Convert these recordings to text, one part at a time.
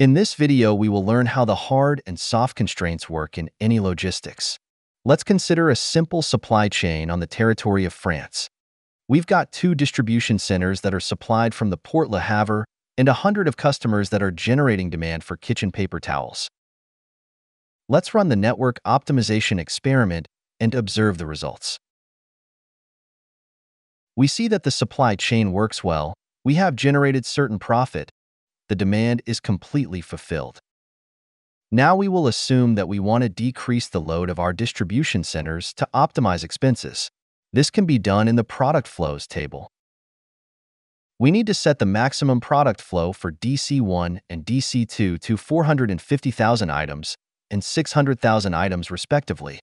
In this video, we will learn how the hard and soft constraints work in any logistics. Let's consider a simple supply chain on the territory of France. We've got 2 distribution centers that are supplied from the Port Le Havre and 100 of customers that are generating demand for kitchen paper towels. Let's run the network optimization experiment and observe the results. We see that the supply chain works well. We have generated certain profit. The demand is completely fulfilled. Now we will assume that we want to decrease the load of our distribution centers to optimize expenses. This can be done in the product flows table. We need to set the maximum product flow for DC1 and DC2 to 450,000 items and 600,000 items respectively.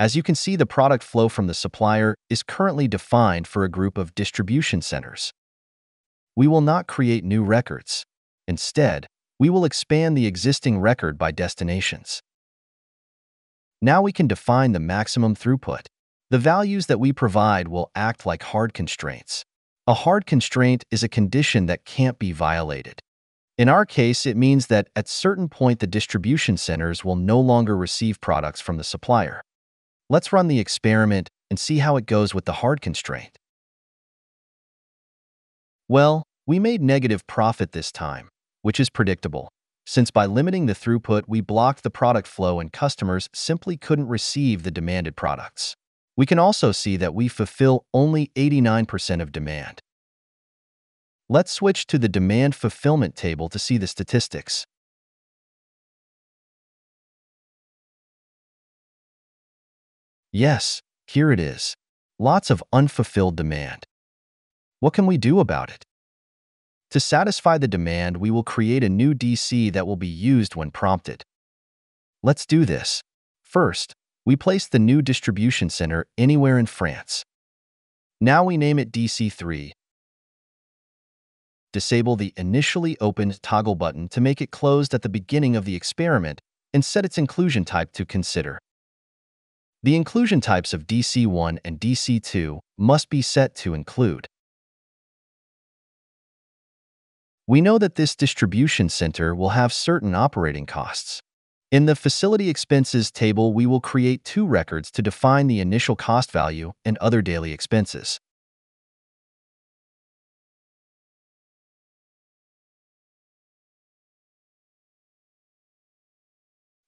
As you can see, the product flow from the supplier is currently defined for a group of distribution centers. We will not create new records. Instead, we will expand the existing record by destinations. Now we can define the maximum throughput. The values that we provide will act like hard constraints. A hard constraint is a condition that can't be violated. In our case, it means that at a certain point the distribution centers will no longer receive products from the supplier. Let's run the experiment and see how it goes with the hard constraint. Well, we made negative profit this time, which is predictable, since by limiting the throughput we blocked the product flow and customers simply couldn't receive the demanded products. We can also see that we fulfill only 89% of demand. Let's switch to the demand fulfillment table to see the statistics. Yes, here it is. Lots of unfulfilled demand. What can we do about it? To satisfy the demand, we will create a new DC that will be used when prompted. Let's do this. First, we place the new distribution center anywhere in France. Now we name it DC3. Disable the initially opened toggle button to make it closed at the beginning of the experiment and set its inclusion type to consider. The inclusion types of DC1 and DC2 must be set to include. We know that this distribution center will have certain operating costs. In the facility expenses table, we will create 2 records to define the initial cost value and other daily expenses.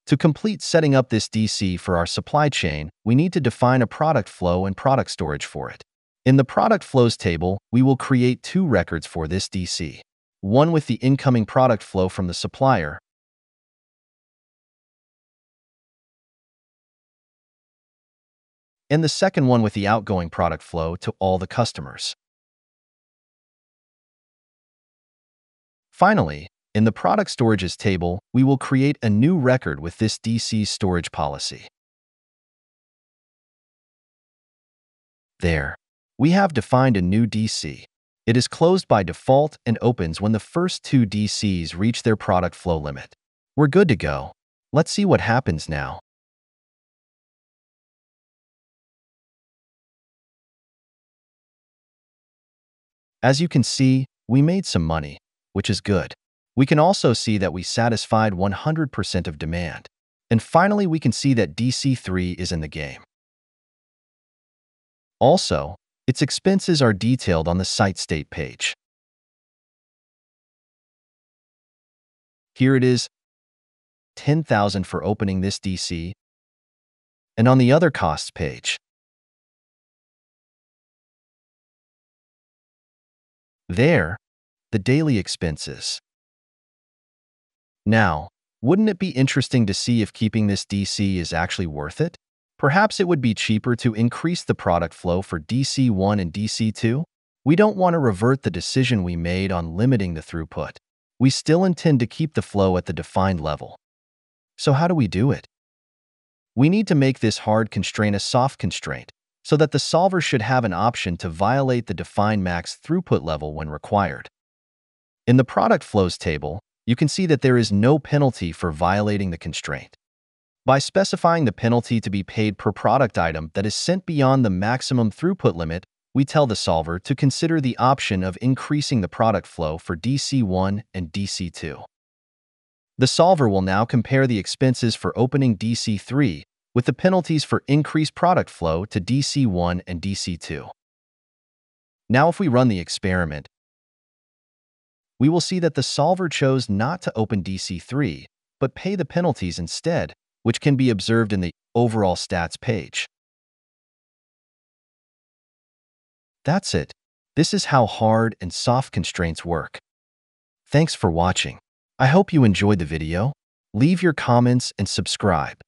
To complete setting up this DC for our supply chain, we need to define a product flow and product storage for it. In the product flows table, we will create 2 records for this DC. One with the incoming product flow from the supplier, and the second one with the outgoing product flow to all the customers. Finally, in the product storages table, we will create a new record with this DC's storage policy. There, we have defined a new DC. It is closed by default and opens when the first 2 DCs reach their product flow limit. We're good to go. Let's see what happens now. As you can see, we made some money, which is good. We can also see that we satisfied 100% of demand. And finally, we can see that DC3 is in the game. Also, its expenses are detailed on the site state page. Here it is, 10,000 for opening this DC, and on the other costs page. There, the daily expenses. Now, wouldn't it be interesting to see if keeping this DC is actually worth it? Perhaps it would be cheaper to increase the product flow for DC1 and DC2. We don't want to revert the decision we made on limiting the throughput. We still intend to keep the flow at the defined level. So how do we do it? We need to make this hard constraint a soft constraint, so that the solver should have an option to violate the defined max throughput level when required. In the product flows table, you can see that there is no penalty for violating the constraint. By specifying the penalty to be paid per product item that is sent beyond the maximum throughput limit, we tell the solver to consider the option of increasing the product flow for DC1 and DC2. The solver will now compare the expenses for opening DC3 with the penalties for increased product flow to DC1 and DC2. Now if we run the experiment, we will see that the solver chose not to open DC3, but pay the penalties instead, which can be observed in the overall stats page. That's it. This is how hard and soft constraints work. Thanks for watching. I hope you enjoyed the video. Leave your comments and subscribe.